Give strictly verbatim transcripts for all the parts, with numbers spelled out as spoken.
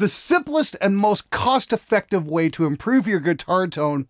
The simplest and most cost-effective way to improve your guitar tone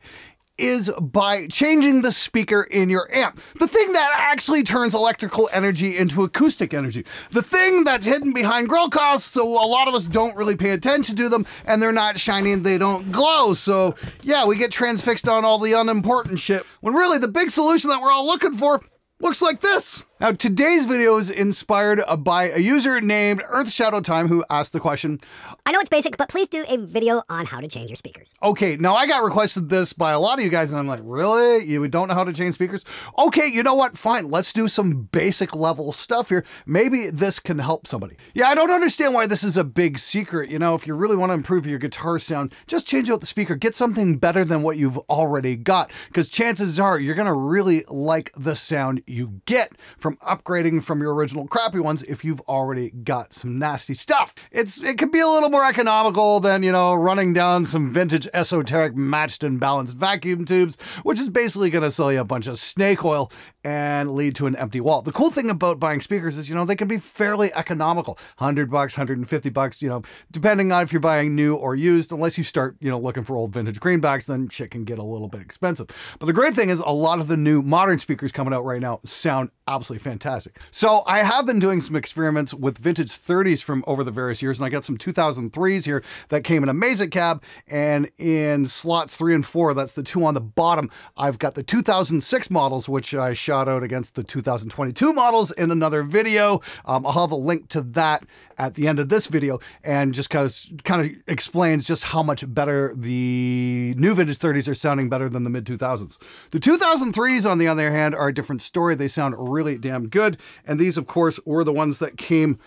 is by changing the speaker in your amp. The thing that actually turns electrical energy into acoustic energy. The thing that's hidden behind grill costs, so a lot of us don't really pay attention to them, and they're not shiny and they don't glow. So yeah, we get transfixed on all the unimportant shit, when really the big solution that we're all looking for looks like this. Now, today's video is inspired by a user named Earth Shadow Time who asked the question, I know it's basic, but please do a video on how to change your speakers. Okay, now I got requested this by a lot of you guys, and I'm like, really? You don't know how to change speakers? Okay, you know what? Fine, let's do some basic level stuff here. Maybe this can help somebody. Yeah, I don't understand why this is a big secret. You know, if you really want to improve your guitar sound, just change out the speaker. Get something better than what you've already got, because chances are you're going to really like the sound you get from upgrading from your original crappy ones if you've already got some nasty stuff. It's It can be a little more economical than, you know, running down some vintage esoteric matched and balanced vacuum tubes, which is basically going to sell you a bunch of snake oil and lead to an empty wall. The cool thing about buying speakers is, you know, they can be fairly economical. one hundred bucks, one hundred fifty bucks, you know, depending on if you're buying new or used, unless you start, you know, looking for old vintage greenbacks, then shit can get a little bit expensive. But the great thing is a lot of the new modern speakers coming out right now sound absolutely fantastic. So I have been doing some experiments with vintage thirties from over the various years, and I got some two thousand threes here that came in a Mesa cab, and in slots three and four, that's the two on the bottom, I've got the two thousand six models, which I shot out against the two thousand twenty-two models in another video. Um, I'll have a link to that at the end of this video, and just cause, kind of explains just how much better the new vintage thirties are sounding better than the mid two thousands. The two thousand threes, on the other hand, are a different story. They sound really really damn good. And these, of course, were the ones that came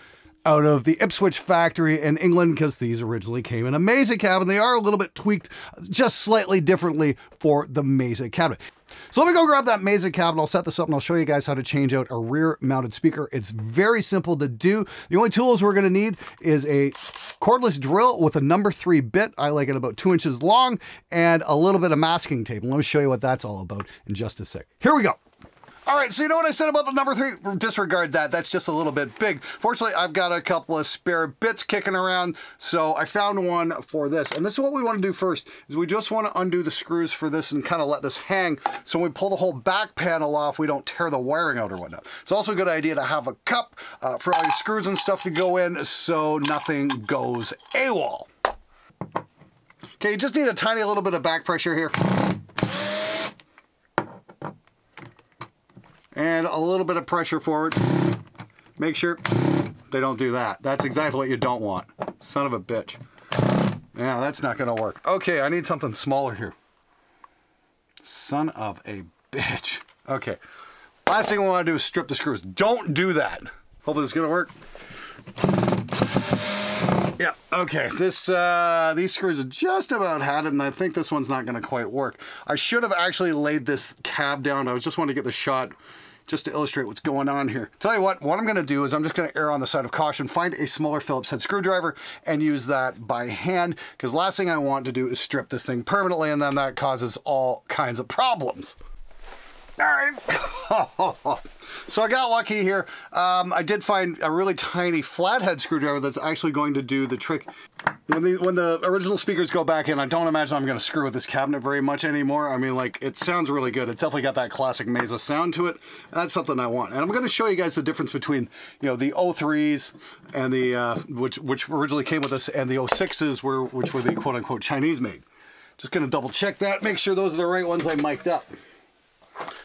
out of the Ipswich factory in England, because these originally came in a Mesa cab, and they are a little bit tweaked just slightly differently for the Mesa cabinet. So let me go grab that Mesa cabinet. I'll set this up and I'll show you guys how to change out a rear mounted speaker. It's very simple to do. The only tools we're going to need is a cordless drill with a number three bit. I like it about two inches long, and a little bit of masking tape. And let me show you what that's all about in just a sec. Here we go. All right, so you know what I said about the number three? Disregard that, that's just a little bit big. Fortunately, I've got a couple of spare bits kicking around, so I found one for this. And this is what we wanna do first, is we just wanna undo the screws for this and kinda let this hang, so when we pull the whole back panel off, we don't tear the wiring out or whatnot. It's also a good idea to have a cup uh, for all your screws and stuff to go in, so nothing goes AWOL. Okay, you just need a tiny little bit of back pressure here. And a little bit of pressure forward. Make sure they don't do that. That's exactly what you don't want. Son of a bitch. Yeah, that's not gonna work. Okay, I need something smaller here. Son of a bitch. Okay, last thing we wanna do is strip the screws. Don't do that. Hopefully it's gonna work. Yeah, okay, this, uh, these screws just about had it, and I think this one's not gonna quite work. I should have actually laid this cab down. I just wanted to get the shot just to illustrate what's going on here. Tell you what, what I'm gonna do is I'm just gonna err on the side of caution, find a smaller Phillips head screwdriver and use that by hand, because last thing I want to do is strip this thing permanently, and then that causes all kinds of problems. All right. So I got lucky here. Um, I did find a really tiny flathead screwdriver that's actually going to do the trick. When the, when the original speakers go back in, I don't imagine I'm going to screw with this cabinet very much anymore. I mean, like, it sounds really good. It's definitely got that classic Mesa sound to it, and that's something I want. And I'm going to show you guys the difference between, you know, the oh threes and the, uh, which, which originally came with us, and the oh sixes, were, which were the quote-unquote Chinese made. Just going to double check that, make sure those are the right ones I mic'd up.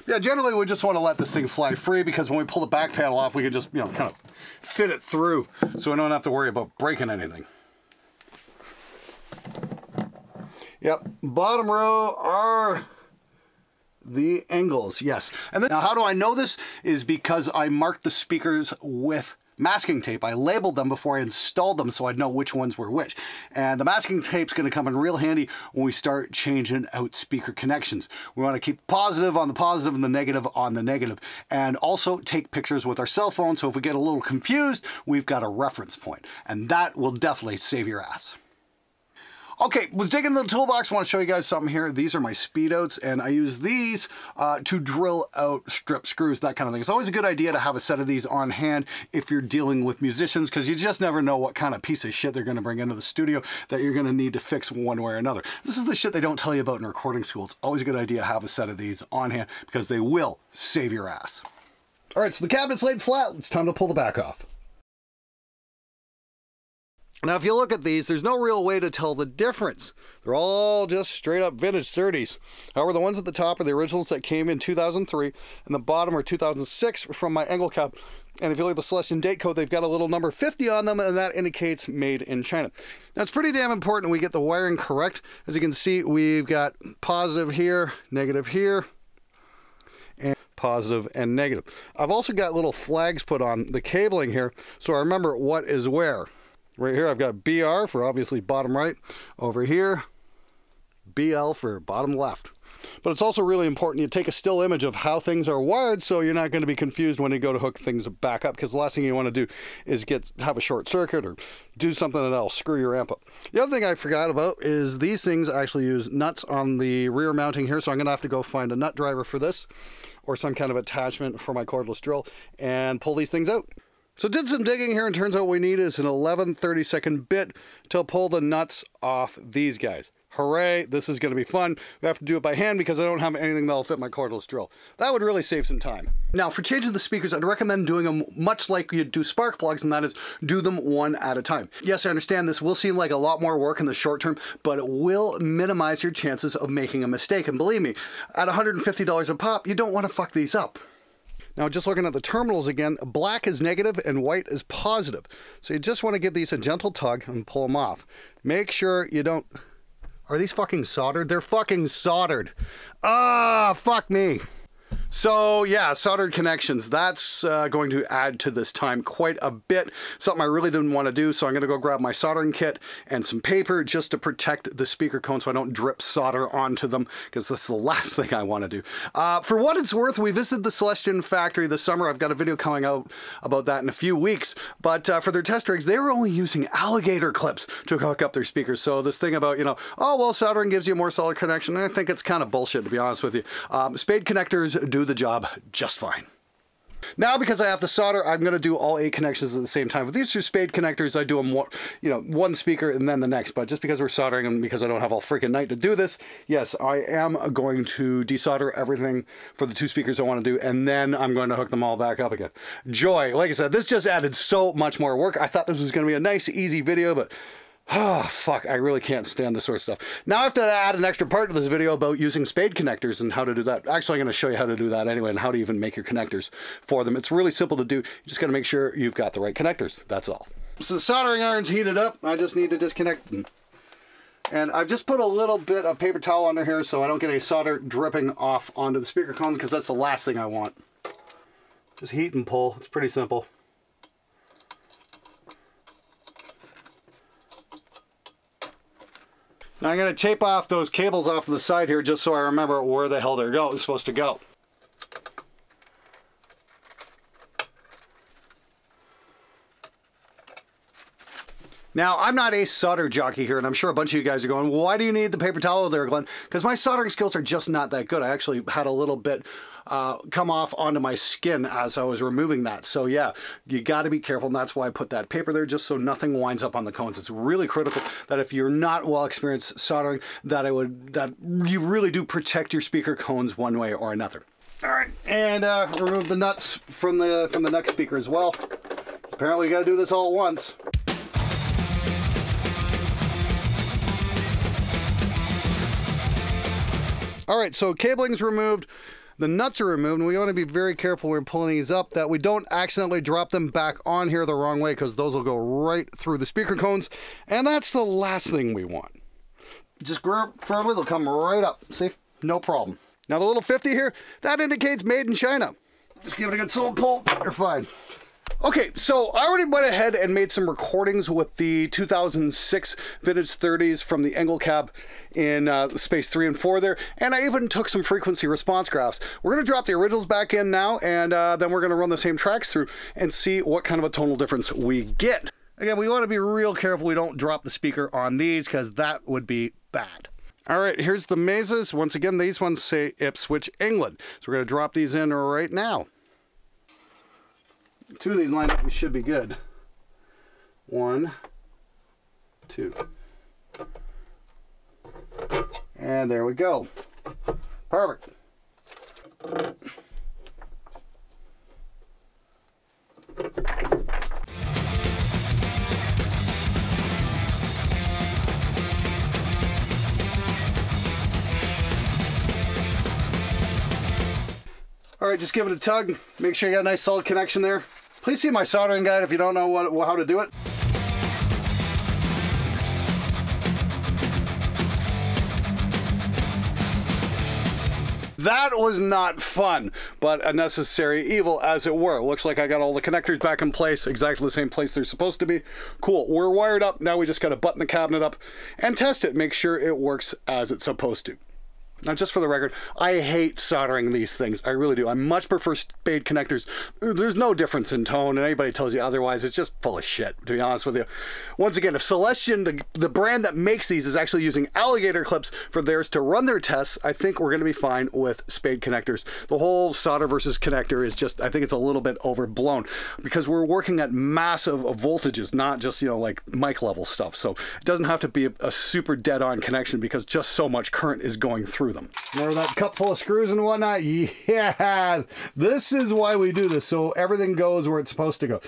Yeah, generally we just want to let this thing fly free, because when we pull the back panel off, we can just, you know, kind of fit it through, so we don't have to worry about breaking anything. Yep, bottom row are the Engels, yes. And then, now how do I know this? Is because I marked the speakers with masking tape. I labeled them before I installed them, so I'd know which ones were which. And the masking tape's gonna come in real handy when we start changing out speaker connections. We wanna keep positive on the positive and the negative on the negative. And also take pictures with our cell phone, so if we get a little confused, we've got a reference point. And that will definitely save your ass. Okay, was digging the toolbox. I want to show you guys something here. These are my Speedotes, and I use these uh, to drill out strip screws, that kind of thing. It's always a good idea to have a set of these on hand if you're dealing with musicians, because you just never know what kind of piece of shit they're going to bring into the studio that you're going to need to fix one way or another. This is the shit they don't tell you about in recording school. It's always a good idea to have a set of these on hand because they will save your ass. All right, so the cabinet's laid flat. It's time to pull the back off. Now, if you look at these, there's no real way to tell the difference. They're all just straight up vintage thirties. However, the ones at the top are the originals that came in two thousand three, and the bottom are two thousand six from my Engel cab. And if you look at the Celestion date code, they've got a little number fifty on them, and that indicates made in China. Now, it's pretty damn important we get the wiring correct. As you can see, we've got positive here, negative here, and positive and negative. I've also got little flags put on the cabling here, so I remember what is where. Right here, I've got B R for obviously bottom right. Over here, B L for bottom left. But it's also really important you take a still image of how things are wired so you're not going to be confused when you go to hook things back up, because the last thing you want to do is get have a short circuit or do something that'll screw your amp up. The other thing I forgot about is these things actually use nuts on the rear mounting here, so I'm going to have to go find a nut driver for this or some kind of attachment for my cordless drill and pull these things out. So did some digging here, and turns out what we need is an eleven thirty-second bit to pull the nuts off these guys. Hooray, this is going to be fun. We have to do it by hand because I don't have anything that'll fit my cordless drill. That would really save some time. Now, for changing the speakers, I'd recommend doing them much like you do spark plugs, and that is do them one at a time. Yes, I understand this will seem like a lot more work in the short term, but it will minimize your chances of making a mistake. And believe me, at one hundred fifty dollars a pop, you don't want to fuck these up. Now, just looking at the terminals again, black is negative and white is positive. So you just want to give these a gentle tug and pull them off. Make sure you don't... Are these fucking soldered? They're fucking soldered. Ah, fuck me. So yeah, soldered connections. That's uh, going to add to this time quite a bit. Something I really didn't want to do, so I'm going to go grab my soldering kit and some paper just to protect the speaker cone so I don't drip solder onto them, because that's the last thing I want to do. Uh, for what it's worth, we visited the Celestion factory this summer. I've got a video coming out about that in a few weeks. But uh, for their test rigs, they were only using alligator clips to hook up their speakers. So this thing about, you know, oh, well, soldering gives you a more solid connection, I think it's kind of bullshit, to be honest with you. Um, spade connectors do the job just fine. Now, because I have to solder, I'm going to do all eight connections at the same time. With these two spade connectors, I do them one, you know, one speaker and then the next. But just because we're soldering and because I don't have all freaking night to do this, yes, I am going to desolder everything for the two speakers I want to do, and then I'm going to hook them all back up again. Joy. Like I said, this just added so much more work. I thought this was going to be a nice, easy video, but... oh, fuck, I really can't stand this sort of stuff. Now I have to add an extra part to this video about using spade connectors and how to do that. Actually, I'm going to show you how to do that anyway and how to even make your connectors for them. It's really simple to do. You just got to make sure you've got the right connectors. That's all. So the soldering iron's heated up. I just need to disconnect them. And I've just put a little bit of paper towel under here so I don't get any solder dripping off onto the speaker cone, because that's the last thing I want. Just heat and pull. It's pretty simple. Now I'm going to tape off those cables off to the side here just so I remember where the hell they're going, supposed to go. Now, I'm not a solder jockey here, and I'm sure a bunch of you guys are going, why do you need the paper towel there, Glenn? Because my soldering skills are just not that good. I actually had a little bit uh, come off onto my skin as I was removing that. So yeah, you got to be careful, and that's why I put that paper there, just so nothing winds up on the cones. It's really critical that if you're not well experienced soldering, that I would that you really do protect your speaker cones one way or another. All right, and uh, remove the nuts from the from the next speaker as well. Apparently, you got to do this all at once. All right, so cabling's removed, the nuts are removed, and we want to be very careful when we're pulling these up that we don't accidentally drop them back on here the wrong way, because those will go right through the speaker cones, and that's the last thing we want. Just grab firmly, they'll come right up, see? No problem. Now the little fifty here, that indicates made in China. Just give it a good solid pull, you're fine. Okay, so I already went ahead and made some recordings with the two thousand six vintage thirties from the Engel cab in uh, space three and four there, and I even took some frequency response graphs. We're going to drop the originals back in now, and uh, then we're going to run the same tracks through and see what kind of a tonal difference we get. Again, we want to be real careful we don't drop the speaker on these, because that would be bad. All right, here's the Mesas. Once again, these ones say Ipswich, England. So we're going to drop these in right now. Two of these lined up, we should be good. One, two. And there we go. Perfect. All right, just give it a tug. Make sure you got a nice solid connection there. Please see my soldering guide if you don't know what, how to do it. That was not fun, but a necessary evil, as it were. Looks like I got all the connectors back in place, exactly the same place they're supposed to be. Cool, we're wired up. Now we just got to button the cabinet up and test it, make sure it works as it's supposed to. Now, just for the record, I hate soldering these things. I really do. I much prefer spade connectors. There's no difference in tone, and anybody tells you otherwise, it's just full of shit, to be honest with you. Once again, if Celestion, the, the brand that makes these, is actually using alligator clips for theirs to run their tests, I think we're going to be fine with spade connectors. The whole solder versus connector is just, I think it's a little bit overblown, because we're working at massive voltages, not just, you know, like mic level stuff. So it doesn't have to be a, a super dead-on connection, because just so much current is going through them. Remember that cup full of screws and whatnot? Yeah, this is why we do this, so everything goes where it's supposed to go.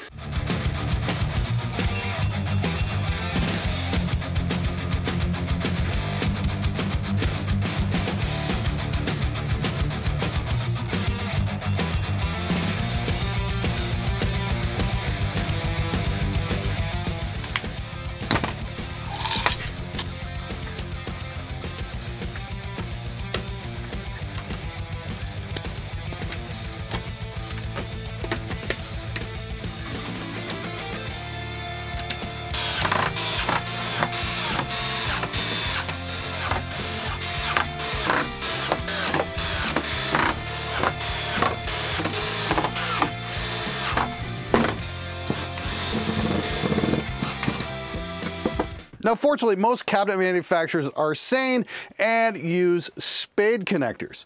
Now, fortunately, most cabinet manufacturers are sane and use spade connectors,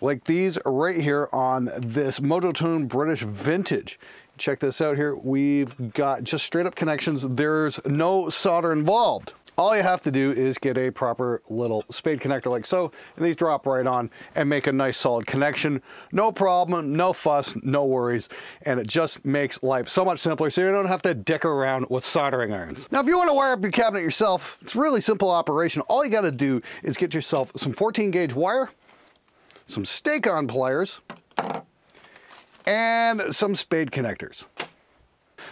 like these right here on this Mojotone British Vintage. Check this out here. We've got just straight up connections. There's no solder involved. All you have to do is get a proper little spade connector like so, and these drop right on and make a nice solid connection. No problem, no fuss, no worries, and it just makes life so much simpler, so you don't have to dick around with soldering irons. Now, if you want to wire up your cabinet yourself, it's really simple operation. All you got to do is get yourself some fourteen gauge wire, some stake-on pliers, and some spade connectors.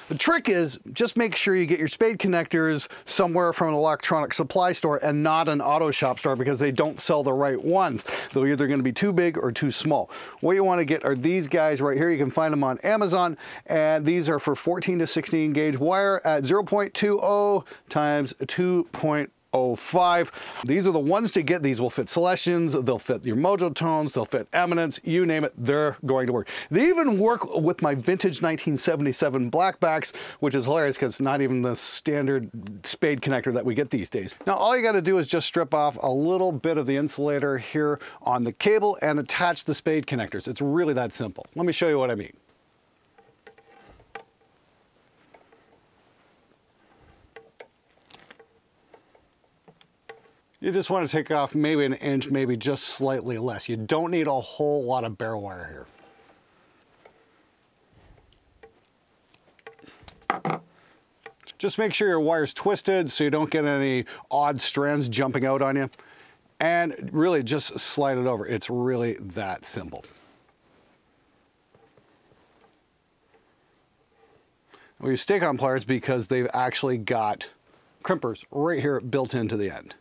The trick is, just make sure you get your spade connectors somewhere from an electronic supply store and not an auto shop store, because they don't sell the right ones. They're either going to be too big or too small. What you want to get are these guys right here. You can find them on Amazon, and these are for fourteen to sixteen gauge wire at zero point two zero times two point zero five. These are the ones to get. These will fit Celestions, they'll fit your Mojotones, they'll fit Eminence, you name it, they're going to work. They even work with my vintage nineteen seventy-seven blackbacks, which is hilarious because it's not even the standard spade connector that we get these days. Now, all you got to do is just strip off a little bit of the insulator here on the cable and attach the spade connectors. It's really that simple. Let me show you what I mean. You just want to take off maybe an inch, maybe just slightly less. You don't need a whole lot of bare wire here. Just make sure your wire's twisted so you don't get any odd strands jumping out on you. And really just slide it over. It's really that simple. We use stake-on pliers because they've actually got crimpers right here built into the end.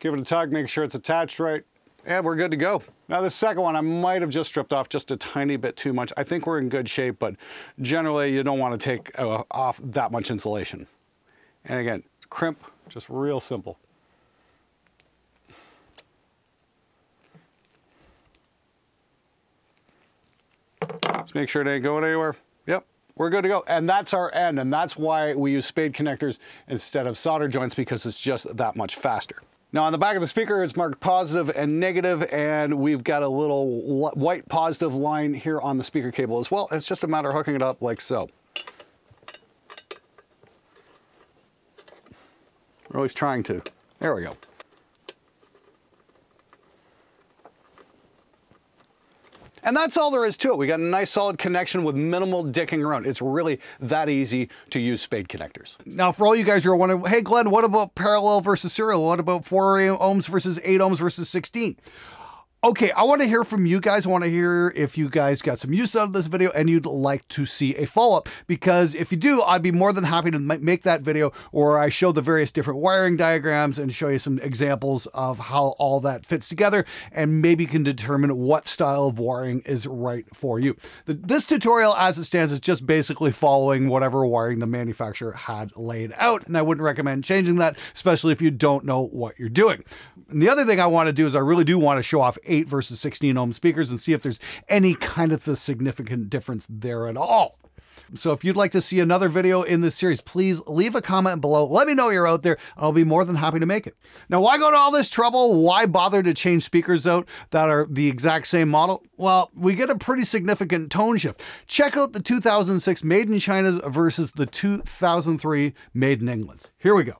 Give it a tug, make sure it's attached right, and we're good to go. Now, the second one, I might have just stripped off just a tiny bit too much. I think we're in good shape, but generally you don't want to take off that much insulation. And again, crimp Just real simple. Just make sure it ain't going anywhere. Yep, we're good to go. And that's our end, and that's why we use spade connectors instead of solder joints, because it's just that much faster. Now on the back of the speaker, it's marked positive and negative, and we've got a little white positive line here on the speaker cable as well. It's just a matter of hooking it up like so. We're always trying to. There we go. And that's all there is to it. We got a nice solid connection with minimal dicking around. It's really that easy to use spade connectors. Now for all you guys who are wondering, hey Glenn, what about parallel versus serial? What about four ohms versus eight ohms versus sixteen? Okay, I want to hear from you guys. I want to hear if you guys got some use out of this video and you'd like to see a follow-up, because if you do, I'd be more than happy to make that video where I show the various different wiring diagrams and show you some examples of how all that fits together, and maybe you can determine what style of wiring is right for you. The, this tutorial as it stands is just basically following whatever wiring the manufacturer had laid out, and I wouldn't recommend changing that, especially if you don't know what you're doing. And the other thing I want to do is I really do want to show off eight versus sixteen ohm speakers and see if there's any kind of a significant difference there at all. So if you'd like to see another video in this series, please leave a comment below. Let me know you're out there. I'll be more than happy to make it. Now, why go to all this trouble? Why bother to change speakers out that are the exact same model? Well, we get a pretty significant tone shift. Check out the two thousand six made in China's versus the two thousand three made in England's. Here we go.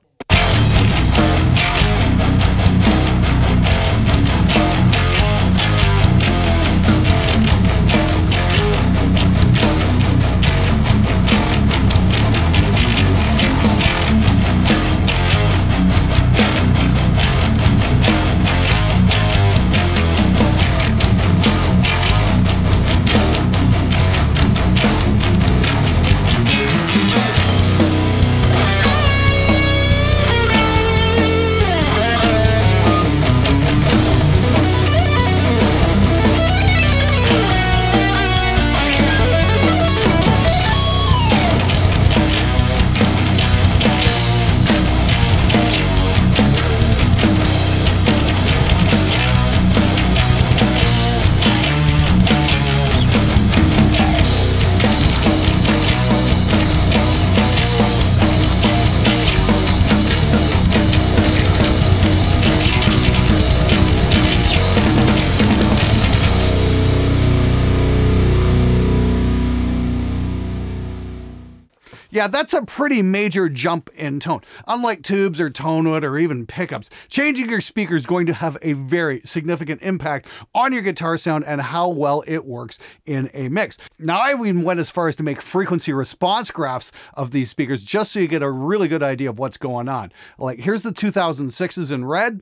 Yeah, that's a pretty major jump in tone. Unlike tubes or tonewood or even pickups, changing your speaker is going to have a very significant impact on your guitar sound and how well it works in a mix. Now, I even went as far as to make frequency response graphs of these speakers just so you get a really good idea of what's going on. Like, here's the two thousand sixes in red.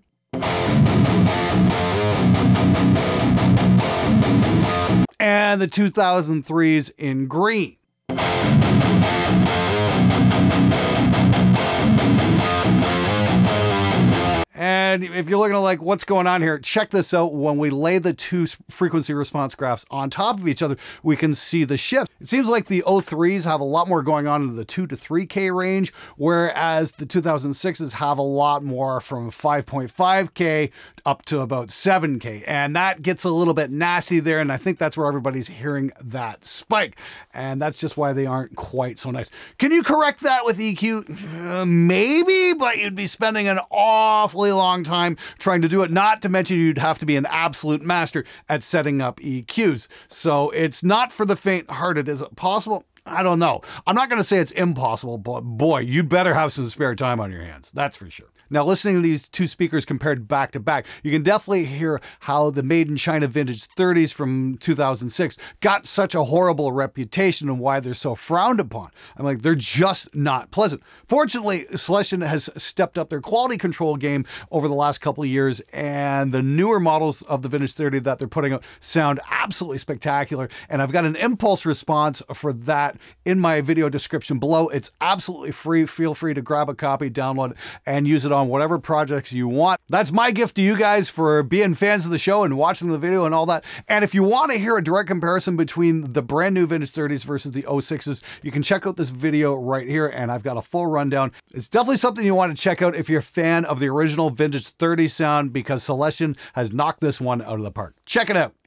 And the two thousand threes in green. And if you're looking at like what's going on here, check this out. When we lay the two frequency response graphs on top of each other, we can see the shift. It seems like the oh threes have a lot more going on in the two to three K range, whereas the two thousand sixes have a lot more from five point five K up to about seven K. And that gets a little bit nasty there. And I think that's where everybody's hearing that spike. And that's just why they aren't quite so nice. Can you correct that with E Q? Uh, maybe, but you'd be spending an awfully long time trying to do it, not to mention you'd have to be an absolute master at setting up E Qs. So it's not for the faint-hearted. Is it possible? I don't know. I'm not going to say it's impossible, but boy, you better have some spare time on your hands. That's for sure. Now, listening to these two speakers compared back to back, you can definitely hear how the Made in China Vintage thirties from two thousand six got such a horrible reputation and why they're so frowned upon. I'm like, they're just not pleasant. Fortunately, Celestion has stepped up their quality control game over the last couple of years, and the newer models of the Vintage thirty that they're putting out sound absolutely spectacular. And I've got an impulse response for that in my video description below. It's absolutely free. Feel free to grab a copy, download it, and use it on on whatever projects you want. That's my gift to you guys for being fans of the show and watching the video and all that. And if you want to hear a direct comparison between the brand new vintage thirties versus the oh sixes, you can check out this video right here, and I've got a full rundown. It's definitely something you want to check out if you're a fan of the original vintage thirties sound, because Celestion has knocked this one out of the park. Check it out.